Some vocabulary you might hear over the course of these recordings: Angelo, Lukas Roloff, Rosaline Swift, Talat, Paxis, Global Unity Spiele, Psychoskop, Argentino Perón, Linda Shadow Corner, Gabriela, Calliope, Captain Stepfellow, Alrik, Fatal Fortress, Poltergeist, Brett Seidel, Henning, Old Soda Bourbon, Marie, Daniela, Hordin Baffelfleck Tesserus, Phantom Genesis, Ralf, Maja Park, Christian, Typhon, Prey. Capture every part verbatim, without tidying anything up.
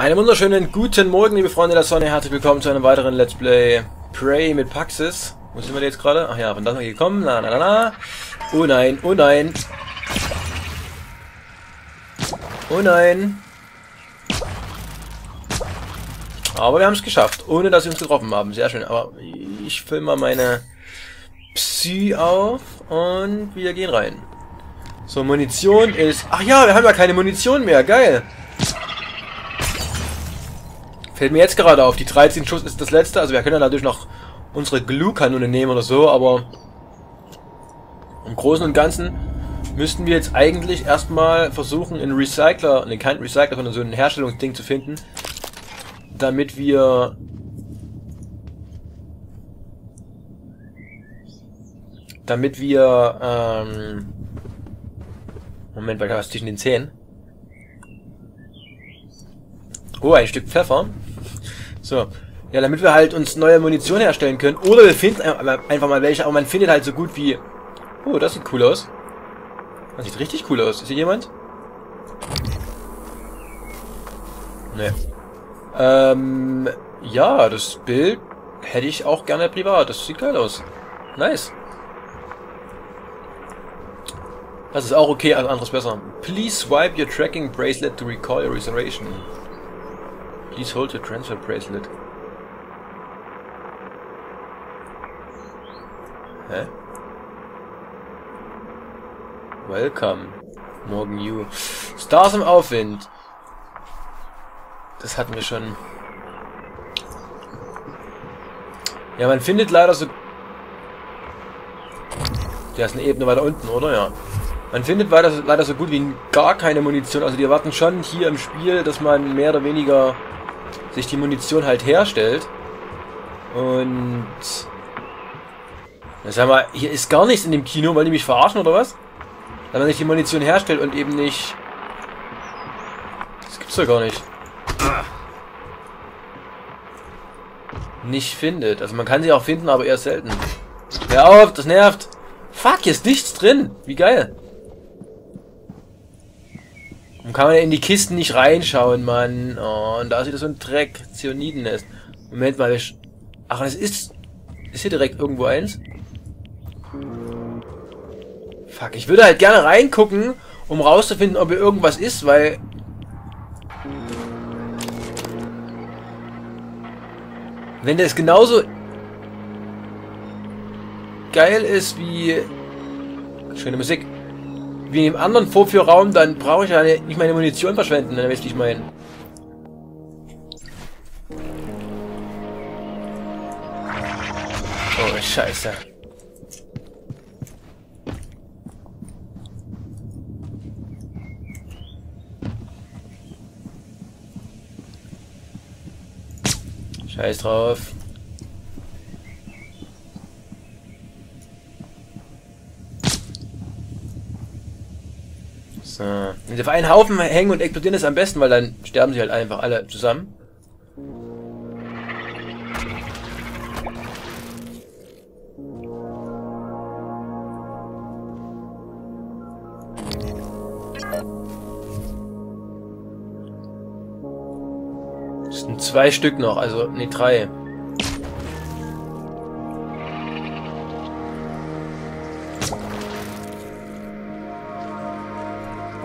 Einen wunderschönen guten Morgen, liebe Freunde der Sonne. Herzlich willkommen zu einem weiteren Let's Play Prey mit Paxis. Wo sind wir jetzt gerade? Ach ja, von da noch gekommen. Na, na, na, na. Oh nein, oh nein. Oh nein. Aber wir haben es geschafft, ohne dass sie uns getroffen haben. Sehr schön. Aber ich fülle mal meine Psy auf und wir gehen rein. So, Munition ist... Ach ja, wir haben ja keine Munition mehr. Geil. Fällt mir jetzt gerade auf. Die dreizehn Schuss ist das letzte. Also wir können ja natürlich noch unsere Glue-Kanone nehmen oder so, aber im Großen und Ganzen müssten wir jetzt eigentlich erstmal versuchen, einen Recycler, ne, kein Recycler, sondern so ein Herstellungsding zu finden, damit wir damit wir ähm, Moment, weil da was zwischen den Zähnen. Oh, ein Stück Pfeffer. So. Ja, damit wir halt uns neue Munition herstellen können. Oder wir finden einfach mal welche, aber man findet halt so gut wie... Oh, das sieht cool aus. Das sieht richtig cool aus. Ist hier jemand? Ne. Ähm, ja, das Bild hätte ich auch gerne privat. Das sieht geil aus. Nice. Das ist auch okay, also anderes besser. Please swipe your tracking bracelet to recall your reservation. Please hold your transfer bracelet. Hä? Welcome. Morgen you. Stars im Aufwind. Das hatten wir schon. Ja, man findet leider so... Der ist eine Ebene weiter unten, oder? Ja. Man findet weiter, leider so gut wie gar keine Munition. Also die erwarten schon hier im Spiel, dass man mehr oder weniger sich die Munition halt herstellt. Und... Na, sag mal, hier ist gar nichts in dem Kino. Wollen die mich verarschen oder was? Dass man sich die Munition herstellt und eben nicht... Das gibt's doch gar nicht. Nicht findet. Also man kann sie auch finden, aber eher selten. Hör auf, das nervt. Fuck, hier ist nichts drin. Wie geil. Und kann man in die Kisten nicht reinschauen, Mann. Oh, und da sieht das so ein Dreck. Zyanidennest. Moment mal. Wir Ach, das ist... Ist hier direkt irgendwo eins? Fuck, ich würde halt gerne reingucken, um rauszufinden, ob hier irgendwas ist, weil... Wenn das genauso... geil ist wie... Schöne Musik. Wie in dem anderen Vorführraum, dann brauche ich ja nicht meine Munition verschwenden, dann weiß ich nicht meinen. Oh, Scheiße. Scheiß drauf. So. Wenn sie auf einen Haufen hängen und explodieren, ist am besten, weil dann sterben sie halt einfach alle zusammen. Es sind zwei Stück noch, also ne, drei.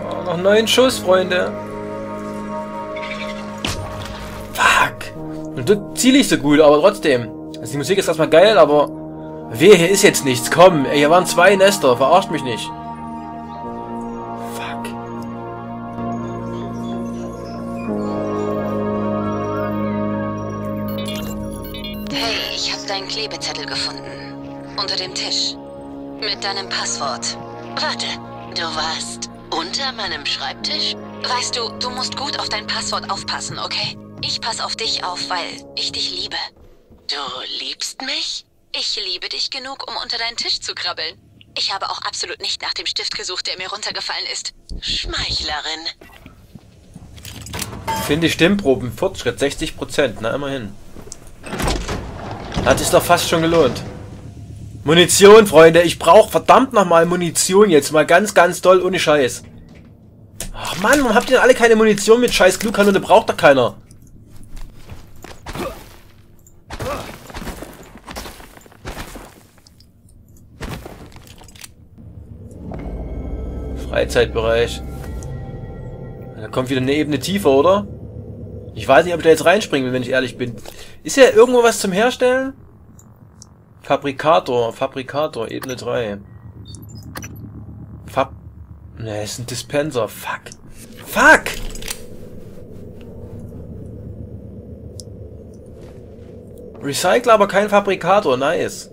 Oh, noch neun Schuss, Freunde. Fuck. Und du ziele ich so gut, aber trotzdem. Also die Musik ist erstmal geil, aber... Wehe, hier ist jetzt nichts. Komm, ey, hier waren zwei Nester. Verarscht mich nicht. Deinen Klebezettel gefunden. Unter dem Tisch. Mit deinem Passwort. Warte, du warst unter meinem Schreibtisch? Weißt du, du musst gut auf dein Passwort aufpassen, okay? Ich passe auf dich auf, weil ich dich liebe. Du liebst mich? Ich liebe dich genug, um unter deinen Tisch zu krabbeln. Ich habe auch absolut nicht nach dem Stift gesucht, der mir runtergefallen ist. Schmeichlerin. Finde Stimmproben. Fortschritt sechzig Prozent. Na, immerhin. Hat es doch fast schon gelohnt. Munition, Freunde. Ich brauche verdammt nochmal Munition jetzt. Mal ganz, ganz doll, ohne Scheiß. Ach Mann, warum habt ihr denn alle keine Munition mit scheiß Glühkanone? Braucht doch keiner. Freizeitbereich. Da kommt wieder eine Ebene tiefer, oder? Ich weiß nicht, ob ich da jetzt reinspringen will, wenn ich ehrlich bin. Ist ja irgendwo was zum Herstellen? Fabrikator, Fabrikator, Ebene drei. Fab... Ne, ist ein Dispenser. Fuck. Fuck! Recycle, aber kein Fabrikator. Nice.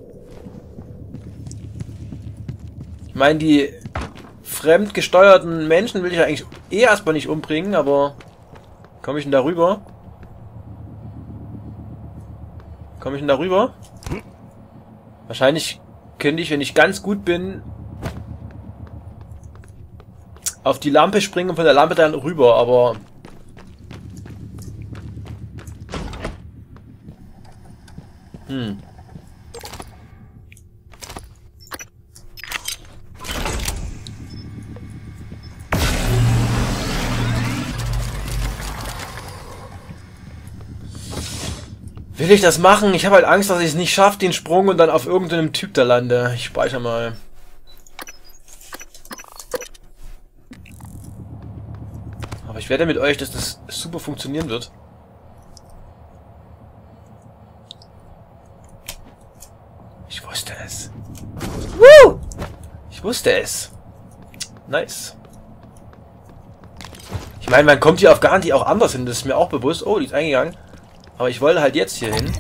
Ich meine, die fremdgesteuerten Menschen will ich ja eigentlich eh erstmal nicht umbringen, aber... Komme ich denn da rüber? Komme ich denn da rüber? Wahrscheinlich könnte ich, wenn ich ganz gut bin, auf die Lampe springen und von der Lampe dann rüber, aber... Hm. Will ich das machen? Ich habe halt Angst, dass ich es nicht schaffe, den Sprung, und dann auf irgendeinem Typ da lande. Ich speichere mal. Aber ich wette mit euch, dass das super funktionieren wird. Ich wusste es. Woo! Ich wusste es. Nice. Ich meine, man kommt hier auf Garantie auch anders hin. Das ist mir auch bewusst. Oh, die ist eingegangen. Aber ich wollte halt jetzt hier hin.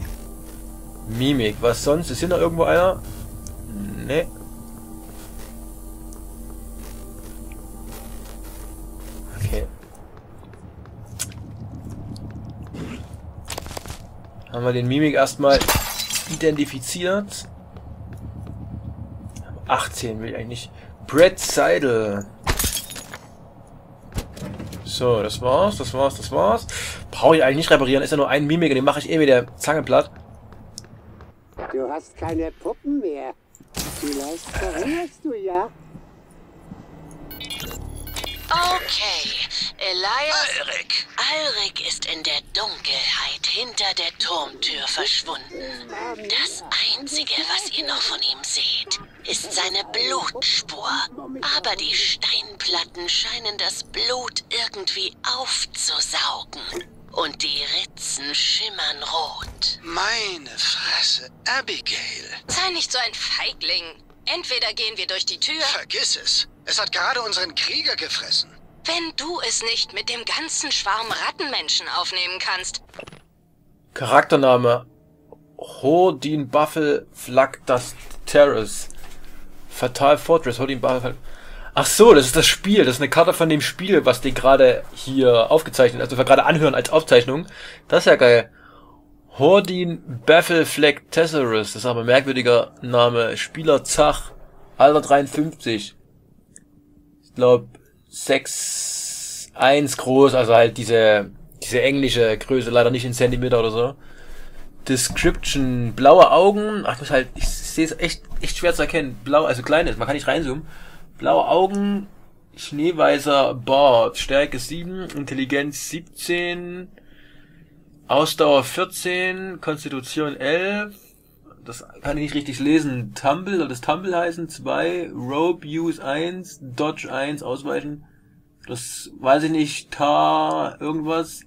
Mimik, was sonst? Ist hier noch irgendwo einer? Ne. Okay. Haben wir den Mimik erstmal identifiziert. achtzehn will ich eigentlich. Brett Seidel. So, das war's, das war's, das war's. Brauche ich eigentlich nicht reparieren, ist ja nur ein Mimiker, den mache ich eh mit der Zange platt. Du hast keine Puppen mehr. Vielleicht verringerst du ja. Okay, Elias... Alrik! Alrik ist in der Dunkelheit hinter der Turmtür verschwunden. Das Einzige, was ihr noch von ihm seht, ist seine Blutspur. Aber die Steinplatten scheinen das Blut irgendwie aufzusaugen. Und die Ritzen schimmern rot. Meine Fresse, Abigail. Sei nicht so ein Feigling. Entweder gehen wir durch die Tür... Vergiss es. Es hat gerade unseren Krieger gefressen. Wenn du es nicht mit dem ganzen Schwarm Rattenmenschen aufnehmen kannst. Charaktername. Hordin Baffelfleck Tesserus. Fatal Fortress. Hordin Baffelfleck... Ach so, das ist das Spiel. Das ist eine Karte von dem Spiel, was die gerade hier aufgezeichnet, also wir gerade anhören als Aufzeichnung. Das ist ja geil. Hordin Baffelfleck Tesserus. Das ist aber ein merkwürdiger Name. Spieler Zach. Alter dreiundfünfzig. Ich glaube sechs Komma eins groß. Also halt diese, diese englische Größe. Leider nicht in Zentimeter oder so. Description. Blaue Augen. Ach, ich muss halt, ich sehe es echt, echt schwer zu erkennen. Blau, also klein ist. Man kann nicht reinzoomen. Blaue Augen, schneeweißer Bart, Stärke sieben, Intelligenz siebzehn, Ausdauer vierzehn, Konstitution elf, das kann ich nicht richtig lesen, Tumble, soll das Tumble heißen, zwei, Rope, Use eins, Dodge eins, Ausweichen, das weiß ich nicht, Ta, irgendwas,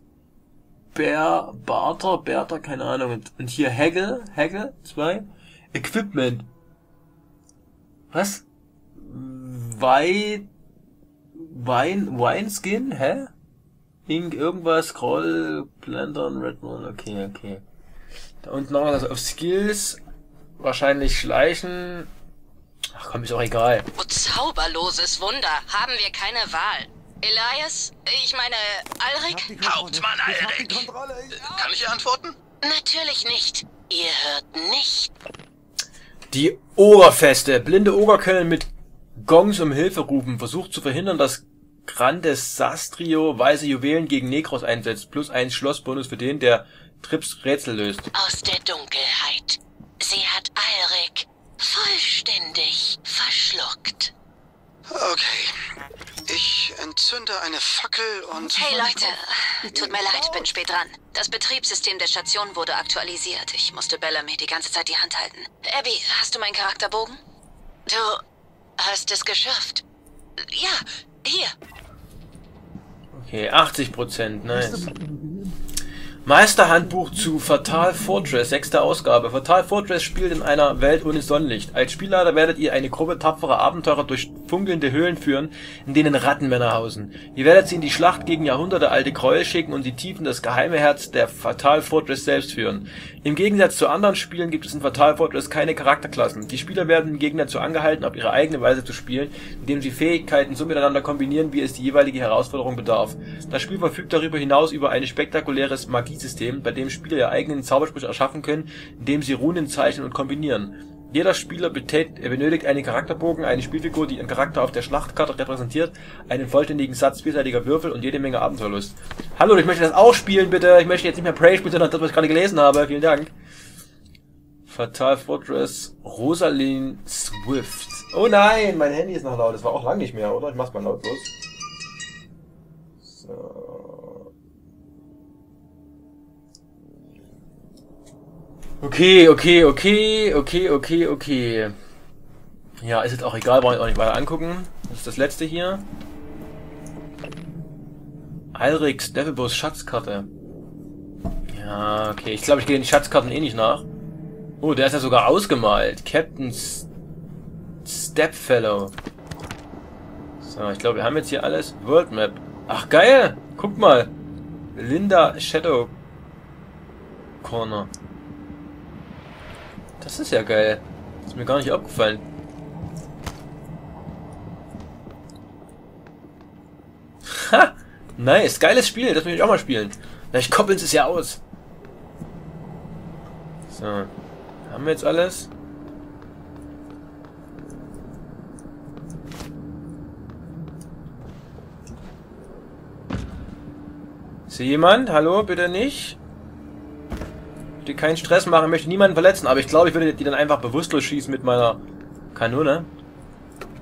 Bär, Barter, Berter, keine Ahnung, und hier Hagel, Hagel, zwei, Equipment, was? Wein, Wein, Wineskin, hä? Ink, irgendwas, Kroll, Plantern, Redmond, okay, okay. Da unten noch was auf Skills, wahrscheinlich Schleichen. Ach komm, ist auch egal. Oh, zauberloses Wunder, haben wir keine Wahl. Elias, ich meine, Alrik? Hauptmann Alrik! Kann ich antworten? Natürlich nicht, ihr hört nicht. Die Ogerfeste, blinde Oger können mit Gongs um Hilfe rufen, versucht zu verhindern, dass Grandes Sastrio weiße Juwelen gegen Negros einsetzt, plus ein Schlossbonus für den, der Trips Rätsel löst. Aus der Dunkelheit. Sie hat Alrik vollständig verschluckt. Okay. Ich entzünde eine Fackel und... Hey Leute, tut mir leid, bin spät dran. Das Betriebssystem der Station wurde aktualisiert. Ich musste Bellamy die ganze Zeit die Hand halten. Abby, hast du meinen Charakterbogen? Du... hast es geschafft. Ja, hier. Okay, achtzig Prozent, nice. Meisterhandbuch zu Fatal Fortress, sechste Ausgabe. Fatal Fortress spielt in einer Welt ohne Sonnenlicht. Als Spielleiter werdet ihr eine Gruppe tapferer Abenteurer durch funkelnde Höhlen führen, in denen Rattenmänner hausen. Ihr werdet sie in die Schlacht gegen jahrhundertealte Gräuel schicken und die Tiefen des geheimen Herz der Fatal Fortress selbst führen. Im Gegensatz zu anderen Spielen gibt es in Fatal Fortress keine Charakterklassen. Die Spieler werden den Gegner dazu angehalten, auf ihre eigene Weise zu spielen, indem sie Fähigkeiten so miteinander kombinieren, wie es die jeweilige Herausforderung bedarf. Das Spiel verfügt darüber hinaus über ein spektakuläres Magie System, bei dem Spieler ihre eigenen Zaubersprüche erschaffen können, indem sie Runen zeichnen und kombinieren. Jeder Spieler benötigt einen Charakterbogen, eine Spielfigur, die ihren Charakter auf der Schlachtkarte repräsentiert, einen vollständigen Satz vielseitiger Würfel und jede Menge Abenteuerlust. Hallo, ich möchte das auch spielen, bitte! Ich möchte jetzt nicht mehr Prey spielen, sondern das, was ich gerade gelesen habe. Vielen Dank. Fatal Fortress, Rosaline Swift. Oh nein, mein Handy ist noch laut. Das war auch lange nicht mehr, oder? Ich mach's mal lautlos. So. Okay, okay, okay, okay, okay, okay. Ja, ist jetzt auch egal, brauche ich auch nicht weiter angucken. Das ist das letzte hier. Alriks Devilbos Schatzkarte. Ja, okay. Ich glaube, ich gehe den Schatzkarten eh nicht nach. Oh, der ist ja sogar ausgemalt. Captain Stepfellow. So, ich glaube, wir haben jetzt hier alles. World Map. Ach, geil! Guck mal. Linda Shadow Corner. Das ist ja geil. Das ist mir gar nicht aufgefallen. Ha! Nice. Geiles Spiel. Das will ich auch mal spielen. Vielleicht koppeln sie es ja aus. So. Haben wir jetzt alles? Ist hier jemand? Hallo? Bitte nicht. Ich möchte keinen Stress machen, möchte niemanden verletzen, aber ich glaube, ich würde die dann einfach bewusstlos schießen mit meiner Kanone.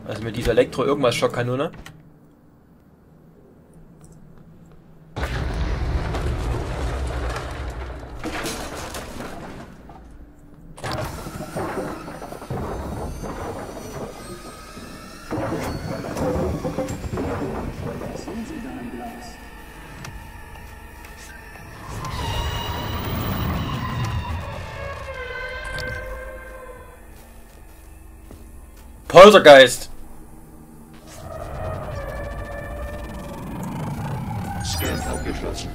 Also mit dieser Elektro-Irgendwas-Schockkanone. Poltergeist! Scan abgeschlossen.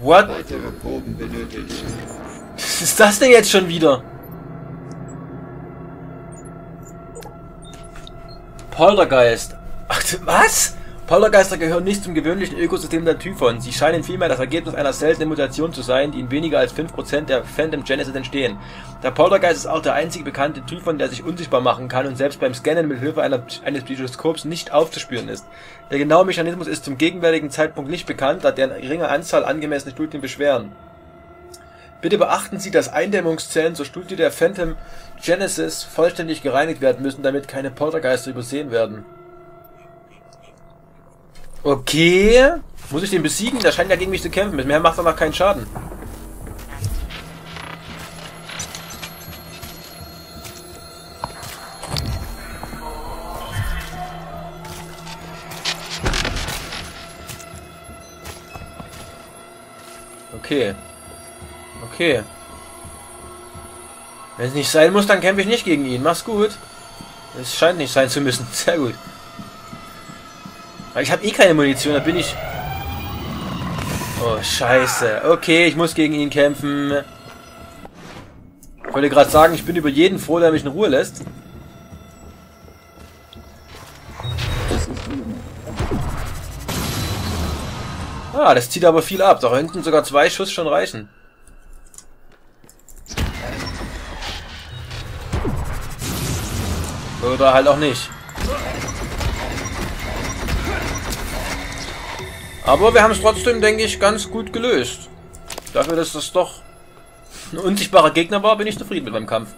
What? Weitere Proben benötigt. Was ist das denn jetzt schon wieder? Poltergeist. Ach, was? Poltergeister gehören nicht zum gewöhnlichen Ökosystem der Typhon. Sie scheinen vielmehr das Ergebnis einer seltenen Mutation zu sein, die in weniger als fünf Prozent der Phantom Genesis entstehen. Der Poltergeist ist auch der einzige bekannte Typhon, der sich unsichtbar machen kann und selbst beim Scannen mit Hilfe einer, eines Psychoskops nicht aufzuspüren ist. Der genaue Mechanismus ist zum gegenwärtigen Zeitpunkt nicht bekannt, da deren geringe Anzahl angemessene Studien beschweren. Bitte beachten Sie, dass Eindämmungszellen zur Studie der Phantom Genesis vollständig gereinigt werden müssen, damit keine Poltergeister übersehen werden. Okay. Muss ich den besiegen? Der scheint ja gegen mich zu kämpfen. Mit mir macht er noch keinen Schaden. Okay. Okay. Wenn es nicht sein muss, dann kämpfe ich nicht gegen ihn. Mach's gut. Es scheint nicht sein zu müssen. Sehr gut. Ich habe eh keine Munition, da bin ich... Oh, scheiße. Okay, ich muss gegen ihn kämpfen. Ich wollte gerade sagen, ich bin über jeden froh, der mich in Ruhe lässt. Ah, das zieht aber viel ab. Da könnten sogar zwei Schuss schon reichen. Oder halt auch nicht. Aber wir haben es trotzdem, denke ich, ganz gut gelöst. Dafür, dass das doch ein unsichtbarer Gegner war, bin ich zufrieden mit meinem Kampf.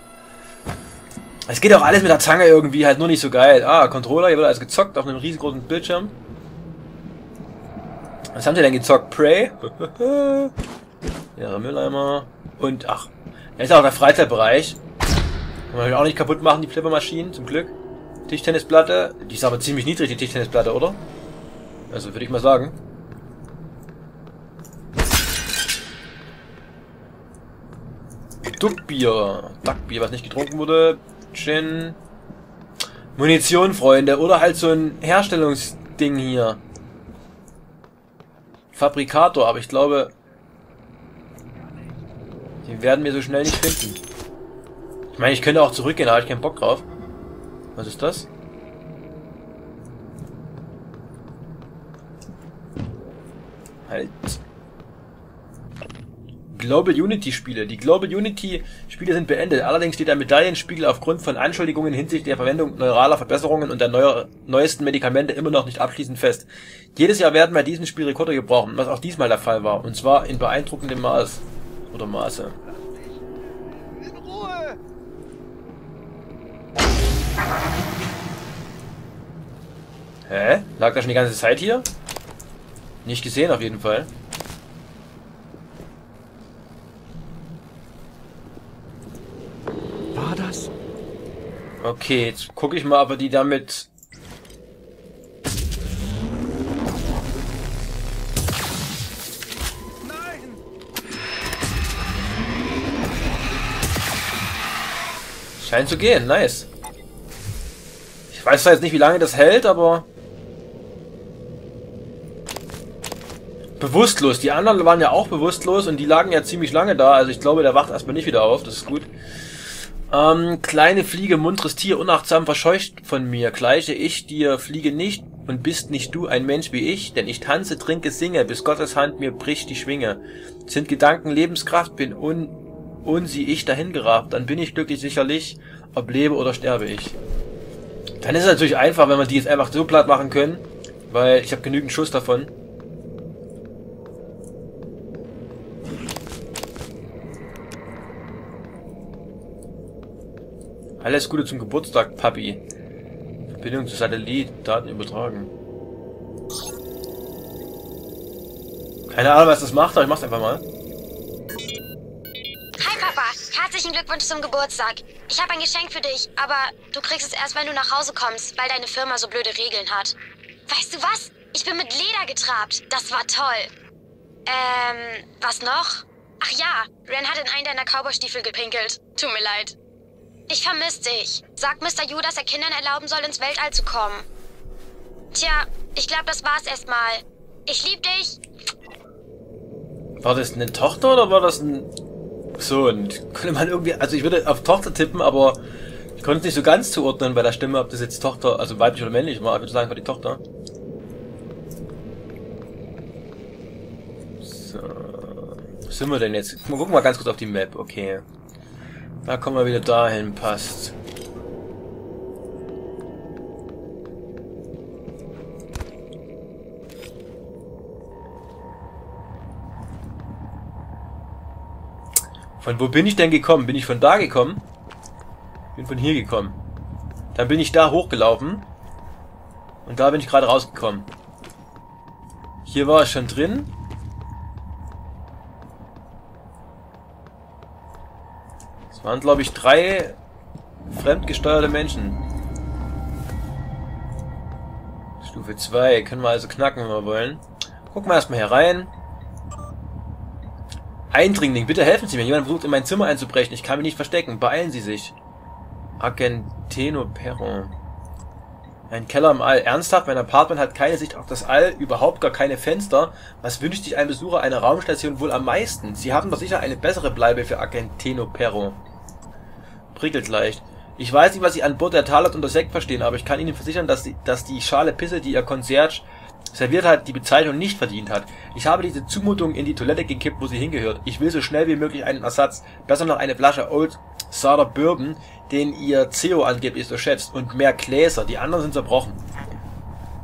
Es geht auch alles mit der Zange irgendwie, halt nur nicht so geil. Ah, Controller, hier wird alles gezockt auf einem riesengroßen Bildschirm. Was haben sie denn gezockt? Prey? Ihre Mülleimer. Und, ach, da ist auch der Freizeitbereich. Kann man auch nicht kaputt machen, die Flippermaschinen, zum Glück. Tischtennisplatte. Die ist aber ziemlich niedrig, die Tischtennisplatte, oder? Also würde ich mal sagen. Duckbier. Duckbier, was nicht getrunken wurde. Gin. Munition, Freunde. Oder halt so ein Herstellungsding hier. Fabrikator, aber ich glaube... Die werden wir so schnell nicht finden. Ich meine, ich könnte auch zurückgehen, aber ich habe keinen Bock drauf. Was ist das? Halt. Global Unity Spiele. Die Global Unity Spiele sind beendet. Allerdings steht ein Medaillenspiegel aufgrund von Anschuldigungen hinsichtlich der Verwendung neuraler Verbesserungen und der neuer, neuesten Medikamente immer noch nicht abschließend fest. Jedes Jahr werden bei diesem Spiel Rekorde gebrochen, was auch diesmal der Fall war. Und zwar in beeindruckendem Maß. Oder Maße. In Ruhe! Hä? Lag das schon die ganze Zeit hier? Nicht gesehen auf jeden Fall. War das? Okay, jetzt gucke ich mal, ob die damit... Scheint zu gehen, nice. Ich weiß zwar jetzt nicht, wie lange das hält, aber... Bewusstlos. Die anderen waren ja auch bewusstlos und die lagen ja ziemlich lange da. Also ich glaube, der wacht erstmal nicht wieder auf. Das ist gut. Ähm, kleine Fliege, muntres Tier, unachtsam verscheucht von mir. Gleiche ich dir, Fliege nicht und bist nicht du ein Mensch wie ich. Denn ich tanze, trinke, singe, bis Gottes Hand mir bricht die Schwinge. Sind Gedanken, Lebenskraft, bin un... und sieh ich dahin gerabt, dann bin ich glücklich sicherlich, ob lebe oder sterbe ich. Dann ist es natürlich einfach, wenn wir die jetzt einfach so platt machen können, weil ich habe genügend Schuss davon. Alles Gute zum Geburtstag, Papi. Verbindung zu Satellit, Daten übertragen. Keine Ahnung, was das macht, aber ich mach's einfach mal. Herzlichen Glückwunsch zum Geburtstag. Ich habe ein Geschenk für dich, aber du kriegst es erst, wenn du nach Hause kommst, weil deine Firma so blöde Regeln hat. Weißt du was? Ich bin mit Leder getrabt. Das war toll. Ähm, was noch? Ach ja, Ren hat in einen deiner Cowboystiefel gepinkelt. Tut mir leid. Ich vermisse dich. Sag Mister Yu, dass er Kindern erlauben soll, ins Weltall zu kommen. Tja, ich glaube, das war's erstmal. Ich lieb dich. War das eine Tochter oder war das ein... So, und konnte man irgendwie, also ich würde auf Tochter tippen, aber ich konnte es nicht so ganz zuordnen bei der Stimme, ob das jetzt Tochter, also weiblich oder männlich war. Ich würde sagen, war die Tochter. So, wo sind wir denn jetzt? Mal gucken, mal ganz kurz auf die Map, okay. Da kommen wir wieder dahin, passt. Von wo bin ich denn gekommen? Bin ich von da gekommen? Bin von hier gekommen. Dann bin ich da hochgelaufen. Und da bin ich gerade rausgekommen. Hier war ich schon drin. Es waren, glaube ich, drei fremdgesteuerte Menschen. Stufe zwei. Können wir also knacken, wenn wir wollen. Gucken wir erstmal hier rein. Eindringling, bitte helfen Sie mir. Jemand versucht, in mein Zimmer einzubrechen. Ich kann mich nicht verstecken. Beeilen Sie sich. Argentino Perón. Ein Keller im All. Ernsthaft, mein Apartment hat keine Sicht auf das All, überhaupt gar keine Fenster. Was wünscht sich ein Besucher einer Raumstation wohl am meisten? Sie haben doch sicher eine bessere Bleibe für Argentino Perón. Prickelt leicht. Ich weiß nicht, was Sie an Bord der Talat unter Sekt verstehen, aber ich kann Ihnen versichern, dass die, dass die Schale Pisse, die Ihr Concierge serviert hat, die Bezeichnung nicht verdient hat. Ich habe diese Zumutung in die Toilette gekippt, wo sie hingehört. Ich will so schnell wie möglich einen Ersatz, besser noch eine Flasche Old Soda Bourbon, den ihr C E O angeblich so schätzt, und mehr Gläser. Die anderen sind zerbrochen.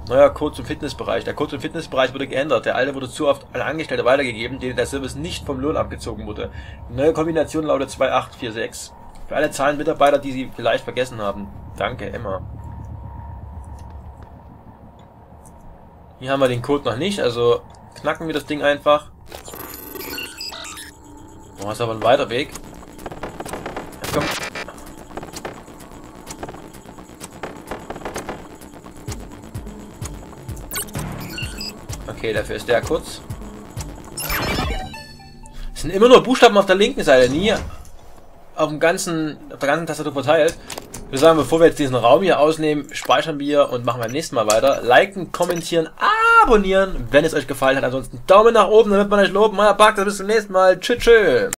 Neuer Code zum Fitnessbereich. Der Code zum Fitnessbereich wurde geändert. Der alte wurde zu oft an Angestellte weitergegeben, denen der Service nicht vom Lohn abgezogen wurde. Die neue Kombination lautet zwei acht vier sechs. Für alle Zahlen Mitarbeiter, die sie vielleicht vergessen haben. Danke, Emma. Hier haben wir den Code noch nicht, also knacken wir das Ding einfach. Oh, ist aber ein weiter Weg. Komm. Okay, dafür ist der kurz. Es sind immer nur Buchstaben auf der linken Seite, nie auf dem ganzen, auf der ganzen Tastatur verteilt. Ich würde sagen, bevor wir jetzt diesen Raum hier ausnehmen, speichern wir und machen beim nächsten Mal weiter. Liken, kommentieren, abonnieren, wenn es euch gefallen hat. Ansonsten Daumen nach oben, damit man euch loben. Maja Park, bis zum nächsten Mal. Tschüss, tschüss.